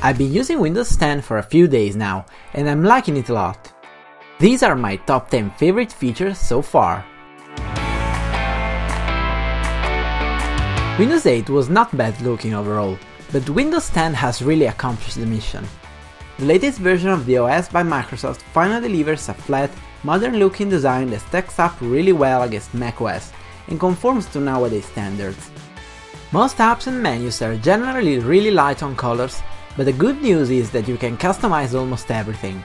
I've been using Windows 10 for a few days now, and I'm liking it a lot. These are my top 10 favorite features so far. Windows 8 was not bad looking overall, but Windows 10 has really accomplished the mission. The latest version of the OS by Microsoft finally delivers a flat, modern-looking design that stacks up really well against macOS and conforms to nowadays standards. Most apps and menus are generally really light on colors, but the good news is that you can customize almost everything.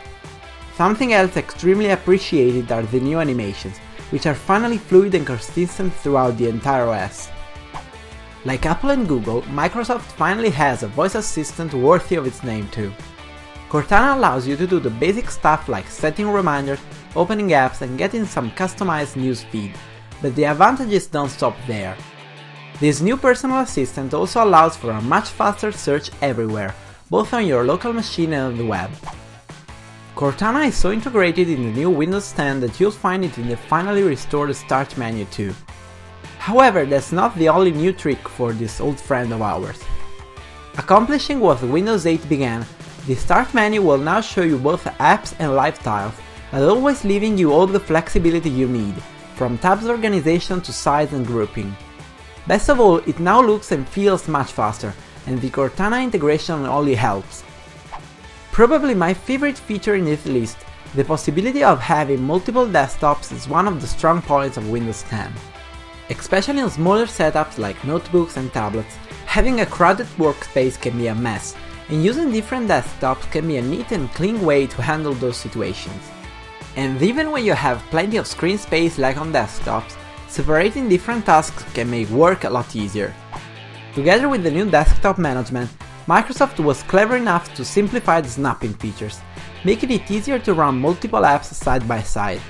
Something else extremely appreciated are the new animations, which are finally fluid and consistent throughout the entire OS. Like Apple and Google, Microsoft finally has a voice assistant worthy of its name too. Cortana allows you to do the basic stuff like setting reminders, opening apps and getting some customized news feed, but the advantages don't stop there. This new personal assistant also allows for a much faster search everywhere, both on your local machine and on the web. Cortana is so integrated in the new Windows 10 that you'll find it in the finally restored Start menu too. However, that's not the only new trick for this old friend of ours. Accomplishing what Windows 8 began, the Start menu will now show you both apps and live tiles, but always leaving you all the flexibility you need, from tabs organization to size and grouping. Best of all, it now looks and feels much faster, and the Cortana integration only helps. Probably my favorite feature in this list, the possibility of having multiple desktops is one of the strong points of Windows 10. Especially on smaller setups like notebooks and tablets, having a crowded workspace can be a mess, and using different desktops can be a neat and clean way to handle those situations. And even when you have plenty of screen space like on desktops, separating different tasks can make work a lot easier. Together with the new desktop management, Microsoft was clever enough to simplify the snapping features, making it easier to run multiple apps side by side.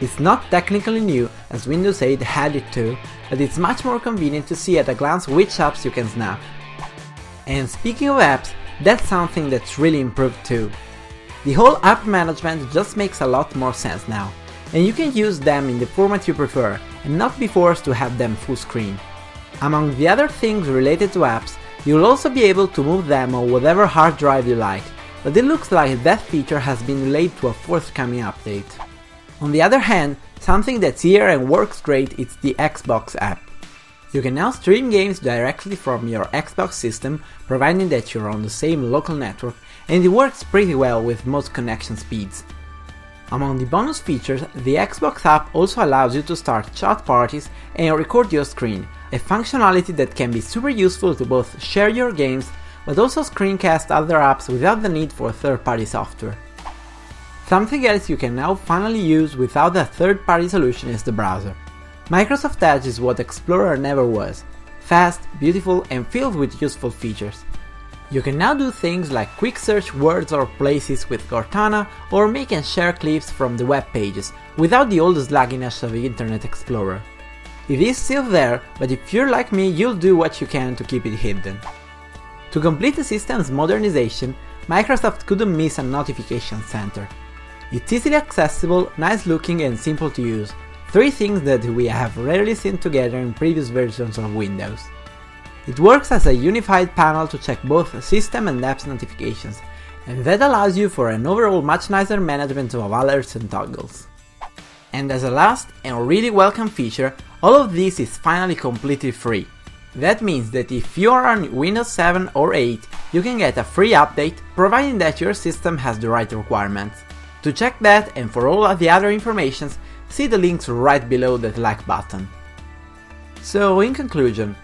It's not technically new, as Windows 8 had it too, but it's much more convenient to see at a glance which apps you can snap. And speaking of apps, that's something that's really improved too. The whole app management just makes a lot more sense now, and you can use them in the format you prefer, and not be forced to have them full screen. Among the other things related to apps, you'll also be able to move them on whatever hard drive you like, but it looks like that feature has been delayed to a forthcoming update. On the other hand, something that's here and works great is the Xbox app. You can now stream games directly from your Xbox system, providing that you're on the same local network, and it works pretty well with most connection speeds. Among the bonus features, the Xbox app also allows you to start chat parties and record your screen, a functionality that can be super useful to both share your games, but also screencast other apps without the need for third-party software. Something else you can now finally use without a third-party solution is the browser. Microsoft Edge is what Explorer never was, fast, beautiful and filled with useful features. You can now do things like quick search words or places with Cortana or make and share clips from the web pages, without the old slugginess of Internet Explorer. It is still there, but if you're like me, you'll do what you can to keep it hidden. To complete the system's modernization, Microsoft couldn't miss a notification center. It's easily accessible, nice looking and simple to use, three things that we have rarely seen together in previous versions of Windows. It works as a unified panel to check both system and apps notifications, and that allows you for an overall much nicer management of alerts and toggles. And as a last and really welcome feature, all of this is finally completely free. That means that if you are on Windows 7 or 8, you can get a free update, providing that your system has the right requirements. To check that and for all of the other information, see the links right below that like button. So in conclusion,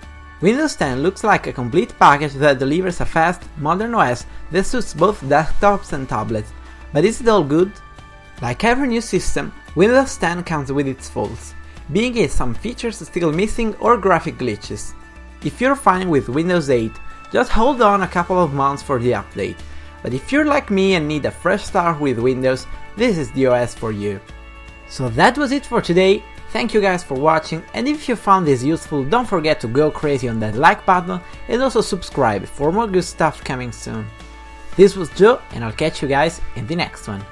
Windows 10 looks like a complete package that delivers a fast, modern OS that suits both desktops and tablets, but is it all good? Like every new system, Windows 10 comes with its faults, being in some features still missing or graphic glitches. If you're fine with Windows 8, just hold on a couple of months for the update, but if you're like me and need a fresh start with Windows, this is the OS for you. So that was it for today, thank you guys for watching, and if you found this useful don't forget to go crazy on that like button and also subscribe for more good stuff coming soon. This was Joe and I'll catch you guys in the next one.